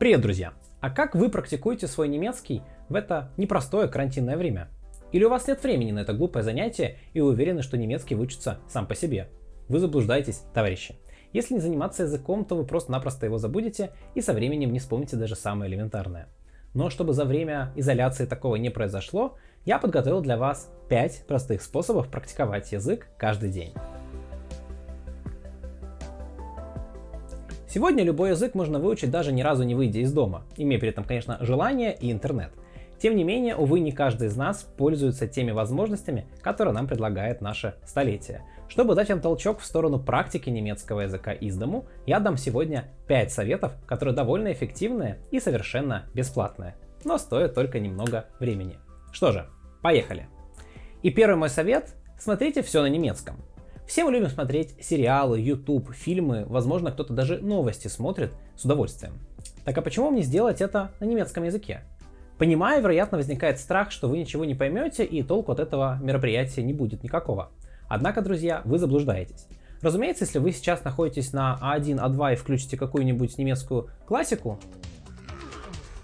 Привет, друзья! А как вы практикуете свой немецкий в это непростое карантинное время? Или у вас нет времени на это глупое занятие и вы уверены, что немецкий выучится сам по себе? Вы заблуждаетесь, товарищи. Если не заниматься языком, то вы просто-напросто его забудете и со временем не вспомните даже самое элементарное. Но чтобы за время изоляции такого не произошло, я подготовил для вас 5 простых способов практиковать язык каждый день. Сегодня любой язык можно выучить, даже ни разу не выйдя из дома, имея при этом, конечно, желание и интернет. Тем не менее, увы, не каждый из нас пользуется теми возможностями, которые нам предлагает наше столетие. Чтобы дать вам толчок в сторону практики немецкого языка из дому, я дам сегодня 5 советов, которые довольно эффективные и совершенно бесплатные, но стоят только немного времени. Что же, поехали! И первый мой совет – смотрите все на немецком. Все мы любим смотреть сериалы, YouTube, фильмы, возможно, кто-то даже новости смотрит с удовольствием. Так а почему мне сделать это на немецком языке? Понимаю, вероятно, возникает страх, что вы ничего не поймете и толку от этого мероприятия не будет никакого. Однако, друзья, вы заблуждаетесь. Разумеется, если вы сейчас находитесь на А1, А2 и включите какую-нибудь немецкую классику...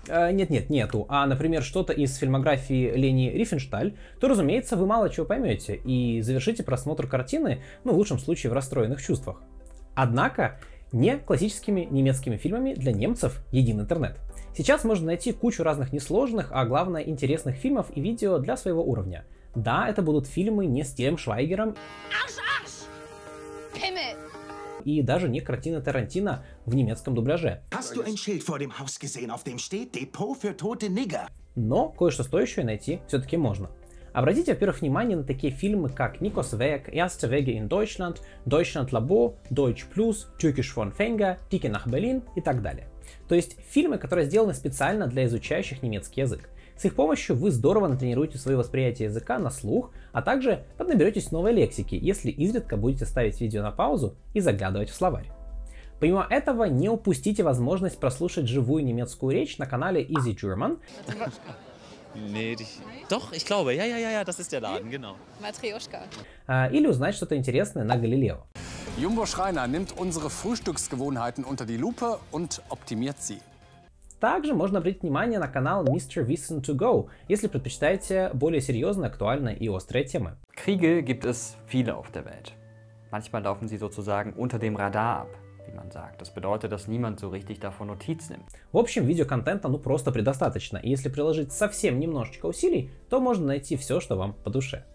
например, что-то из фильмографии Лени Рифеншталь, то, разумеется, вы мало чего поймете и завершите просмотр картины, в лучшем случае в расстроенных чувствах. Однако, не классическими немецкими фильмами для немцев един интернет. Сейчас можно найти кучу разных несложных, а главное интересных фильмов и видео для своего уровня. Да, это будут фильмы не с Тилем Швайгером и даже не картина Тарантино в немецком дубляже. Но кое-что стоящее найти все-таки можно. Обратите, во-первых, внимание на такие фильмы, как Никос Вег, Эрсте Веге ин Дойчланд, Лабо, Дойч Плюс, Тюркиш фон Фенга, Тики Белин и так далее. То есть фильмы, которые сделаны специально для изучающих немецкий язык. С их помощью вы здорово натренируете свое восприятие языка на слух, а также поднаберетесь новой лексики, если изредка будете ставить видео на паузу и заглядывать в словарь. Помимо этого, не упустите возможность прослушать живую немецкую речь на канале Easy German. Или узнать что-то интересное на Галилео. Jumbo Schreiner nimmt unsere Frühstücksgewohnheiten unter die Lupe und optimiert sie. Также можно обратить внимание на канал Mr. Wissen2Go, если предпочитаете более серьезные, актуальные и острые темы. Kriege gibt es viele auf der Welt. Manchmal laufen sie sozusagen unter dem Radar ab, wie man sagt. Das bedeutet, dass niemand so richtig davon Notiz nimmt. В общем, видеоконтента просто предостаточно, и если приложить совсем немножечко усилий, то можно найти все, что вам по душе.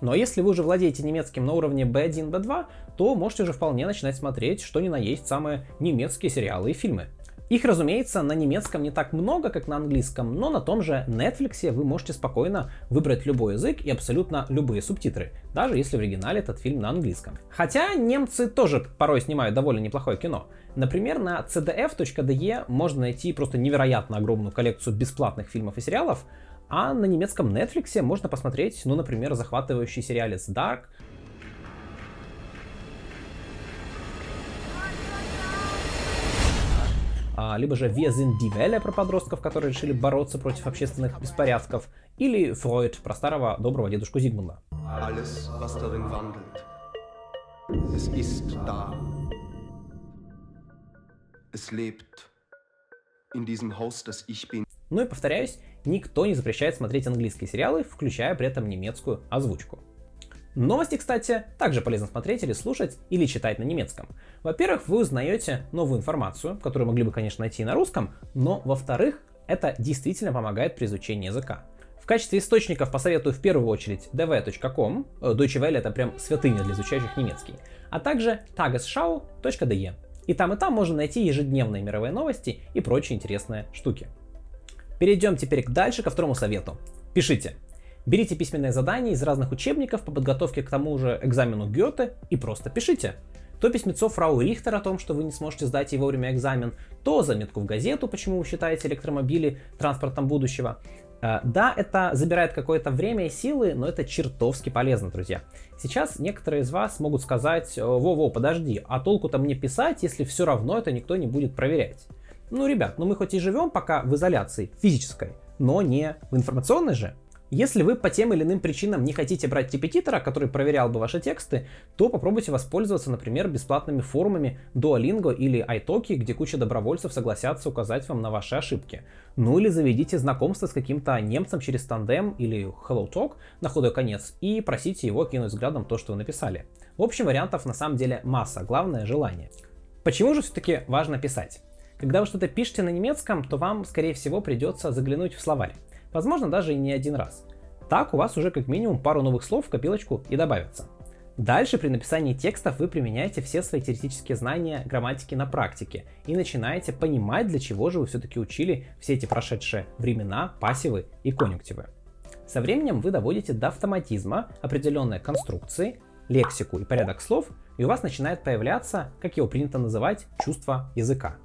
Но если вы уже владеете немецким на уровне B1, B2, то можете уже вполне начинать смотреть, что ни на есть, самые немецкие сериалы и фильмы. Их, разумеется, на немецком не так много, как на английском, но на том же Netflix вы можете спокойно выбрать любой язык и абсолютно любые субтитры, даже если в оригинале этот фильм на английском. Хотя немцы тоже порой снимают довольно неплохое кино. Например, на cdf.de можно найти просто невероятно огромную коллекцию бесплатных фильмов и сериалов, а на немецком Netflix можно посмотреть, например, захватывающий сериалец Dark, либо же Wir sind die Welle про подростков, которые решили бороться против общественных беспорядков, или Freud про старого доброго дедушку Зигмунда. И повторяюсь, никто не запрещает смотреть английские сериалы, включая при этом немецкую озвучку. Новости, кстати, также полезно смотреть или слушать, или читать на немецком. Во-первых, вы узнаете новую информацию, которую могли бы, конечно, найти и на русском, но, во-вторых, это действительно помогает при изучении языка. В качестве источников посоветую в первую очередь dv.com, Deutsche Welle — это прям святыня для изучающих немецкий, а также tagesschau.de. И там можно найти ежедневные мировые новости и прочие интересные штуки. Перейдем теперь дальше ко второму совету. Пишите. Берите письменные задания из разных учебников по подготовке к тому же экзамену Гёте и просто пишите. То письмецо фрау Рихтер о том, что вы не сможете сдать и вовремя экзамен, то заметку в газету, почему вы считаете электромобили транспортом будущего. Да, это забирает какое-то время и силы, но это чертовски полезно, друзья. Сейчас некоторые из вас могут сказать: «Во-во, подожди, а толку-то мне писать, если все равно это никто не будет проверять?» Ребят, мы хоть и живем пока в изоляции физической, но не в информационной же. Если вы по тем или иным причинам не хотите брать репетитора, который проверял бы ваши тексты, то попробуйте воспользоваться, например, бесплатными форумами Duolingo или Italki, где куча добровольцев согласятся указать вам на ваши ошибки. Ну или заведите знакомство с каким-то немцем через Тандем или HelloTalk на худой конец и просите его кинуть взглядом то, что вы написали. В общем, вариантов на самом деле масса, главное желание. Почему же все-таки важно писать? Когда вы что-то пишете на немецком, то вам, скорее всего, придется заглянуть в словарь. Возможно, даже и не один раз. Так у вас уже как минимум пару новых слов в копилочку и добавится. Дальше при написании текстов вы применяете все свои теоретические знания грамматики на практике и начинаете понимать, для чего же вы все-таки учили все эти прошедшие времена, пассивы и конъюнктивы. Со временем вы доводите до автоматизма определенные конструкции, лексику и порядок слов, и у вас начинает появляться, как его принято называть, чувство языка.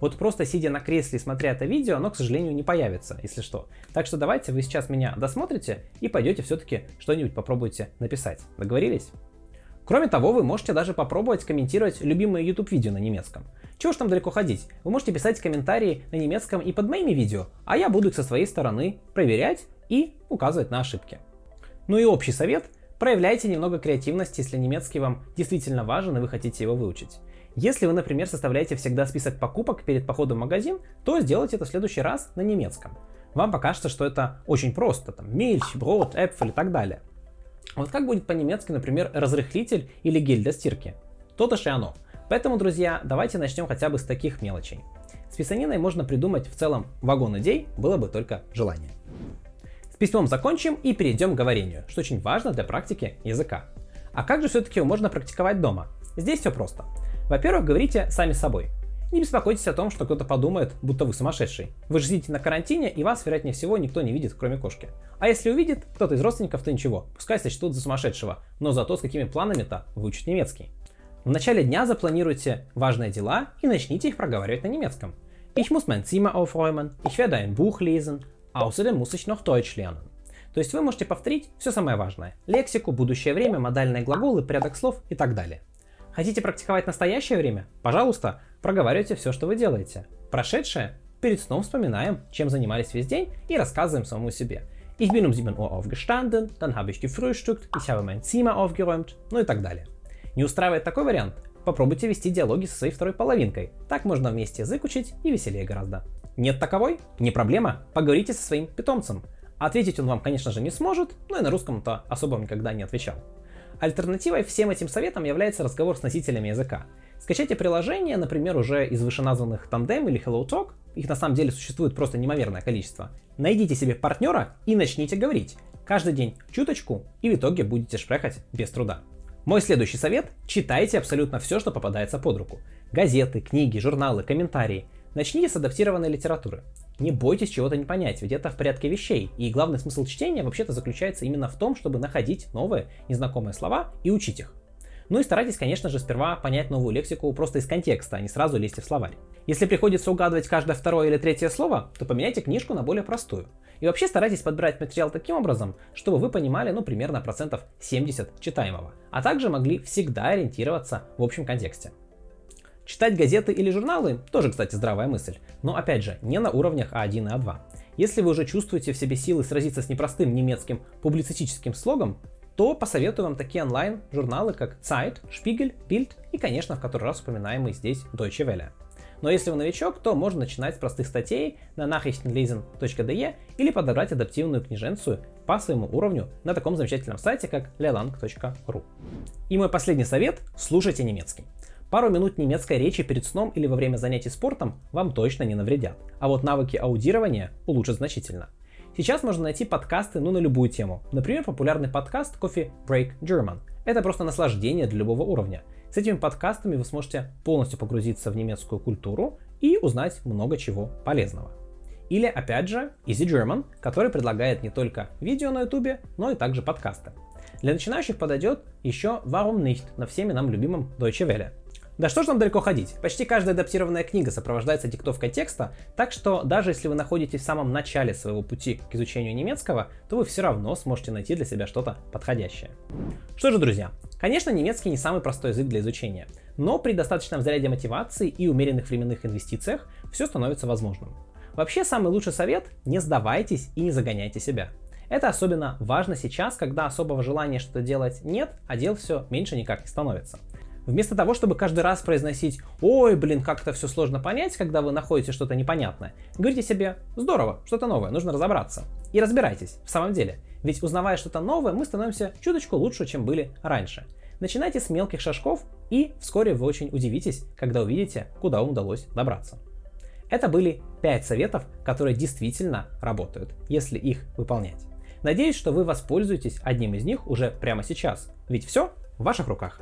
Вот просто сидя на кресле и смотря это видео, оно, к сожалению, не появится, если что. Так что давайте вы сейчас меня досмотрите и пойдете все-таки что-нибудь попробуйте написать. Договорились? Кроме того, вы можете даже попробовать комментировать любимые YouTube-видео на немецком. Чего ж там далеко ходить? Вы можете писать комментарии на немецком и под моими видео, а я буду их со своей стороны проверять и указывать на ошибки. Ну и общий совет. Проявляйте немного креативности, если немецкий вам действительно важен и вы хотите его выучить. Если вы, например, составляете всегда список покупок перед походом в магазин, то сделайте это в следующий раз на немецком. Вам покажется, что это очень просто, там, мильч, брод, эпфель и так далее. Вот как будет по-немецки, например, разрыхлитель или гель для стирки? То-то же и оно. Поэтому, друзья, давайте начнем хотя бы с таких мелочей. С писаниной можно придумать в целом вагон идей, было бы только желание. С письмом закончим и перейдем к говорению, что очень важно для практики языка. А как же все-таки его можно практиковать дома? Здесь все просто. Во-первых, говорите сами с собой. Не беспокойтесь о том, что кто-то подумает, будто вы сумасшедший. Вы же сидите на карантине, и вас, вероятнее всего, никто не видит, кроме кошки. А если увидит кто-то из родственников, то ничего, пускай сочтут за сумасшедшего, но зато с какими планами-то выучить немецкий. В начале дня запланируйте важные дела и начните их проговаривать на немецком. Ich muss mein Zimmer aufräumen, ich werde ein Buch lesen, außerdem muss ich noch Deutsch lernen. То есть вы можете повторить все самое важное: лексику, будущее время, модальные глаголы, порядок слов и так далее. Хотите практиковать настоящее время? Пожалуйста, проговаривайте все, что вы делаете. Прошедшее? Перед сном вспоминаем, чем занимались весь день, и рассказываем самому себе. Ich bin 7 Uhr aufgestanden, dann habe ich gefrühstückt, ich habe mein Zimmer aufgeräumt, ну и так далее. Не устраивает такой вариант? Попробуйте вести диалоги со своей второй половинкой. Так можно вместе язык учить и веселее гораздо. Нет таковой? Не проблема, поговорите со своим питомцем. Ответить он вам, конечно же, не сможет, но и на русском-то особо никогда не отвечал. Альтернативой всем этим советам является разговор с носителями языка. Скачайте приложение, например, уже из вышеназванных Тандем или HelloTalk, их на самом деле существует просто неимоверное количество. Найдите себе партнера и начните говорить. Каждый день чуточку, и в итоге будете шпрехать без труда. Мой следующий совет – читайте абсолютно все, что попадается под руку. Газеты, книги, журналы, комментарии. Начните с адаптированной литературы. Не бойтесь чего-то не понять, ведь это в порядке вещей, и главный смысл чтения вообще-то заключается именно в том, чтобы находить новые, незнакомые слова и учить их. Ну и старайтесь, конечно же, сперва понять новую лексику просто из контекста, а не сразу лезьте в словарь. Если приходится угадывать каждое второе или третье слово, то поменяйте книжку на более простую. И вообще старайтесь подбирать материал таким образом, чтобы вы понимали, ну, примерно 70% читаемого, а также могли всегда ориентироваться в общем контексте. Читать газеты или журналы – тоже, кстати, здравая мысль, но, опять же, не на уровнях А1 и А2. Если вы уже чувствуете в себе силы сразиться с непростым немецким публицистическим слогом, то посоветую вам такие онлайн-журналы, как Zeit, Spiegel, Bild и, конечно, в который раз упоминаемый здесь Deutsche Welle. Но если вы новичок, то можно начинать с простых статей на nachrichtenlesen.de или подобрать адаптивную книженцию по своему уровню на таком замечательном сайте, как lealang.ru. И мой последний совет – слушайте немецкий. Пару минут немецкой речи перед сном или во время занятий спортом вам точно не навредят, а вот навыки аудирования улучшат значительно. Сейчас можно найти подкасты на любую тему, например, популярный подкаст Coffee Break German. Это просто наслаждение для любого уровня. С этими подкастами вы сможете полностью погрузиться в немецкую культуру и узнать много чего полезного. Или, опять же, Easy German, который предлагает не только видео на YouTube, но и также подкасты. Для начинающих подойдет еще Warum Nicht на всеми нам любимом Deutsche Welle. Да что ж нам далеко ходить, почти каждая адаптированная книга сопровождается диктовкой текста, так что даже если вы находитесь в самом начале своего пути к изучению немецкого, то вы все равно сможете найти для себя что-то подходящее. Что же, друзья, конечно, немецкий не самый простой язык для изучения, но при достаточном заряде мотивации и умеренных временных инвестициях все становится возможным. Вообще, самый лучший совет – не сдавайтесь и не загоняйте себя. Это особенно важно сейчас, когда особого желания что-то делать нет, а дел все меньше никак не становится. Вместо того, чтобы каждый раз произносить «Ой, блин, как это все сложно понять, когда вы находите что-то непонятное», говорите себе «Здорово, что-то новое, нужно разобраться». И разбирайтесь, в самом деле. Ведь узнавая что-то новое, мы становимся чуточку лучше, чем были раньше. Начинайте с мелких шажков, и вскоре вы очень удивитесь, когда увидите, куда вам удалось добраться. Это были 5 советов, которые действительно работают, если их выполнять. Надеюсь, что вы воспользуетесь одним из них уже прямо сейчас, ведь все в ваших руках.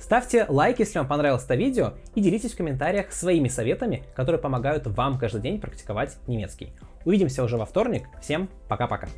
Ставьте лайк, если вам понравилось это видео, и делитесь в комментариях своими советами, которые помогают вам каждый день практиковать немецкий. Увидимся уже во вторник. Всем пока-пока.